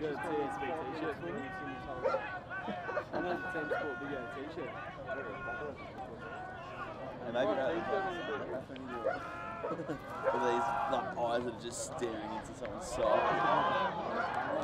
you got a TSB t-shirt when you've seen this whole thing. And that's a team sport, you got a t-shirt. And maybe with these like eyes that are just staring into someone's soul.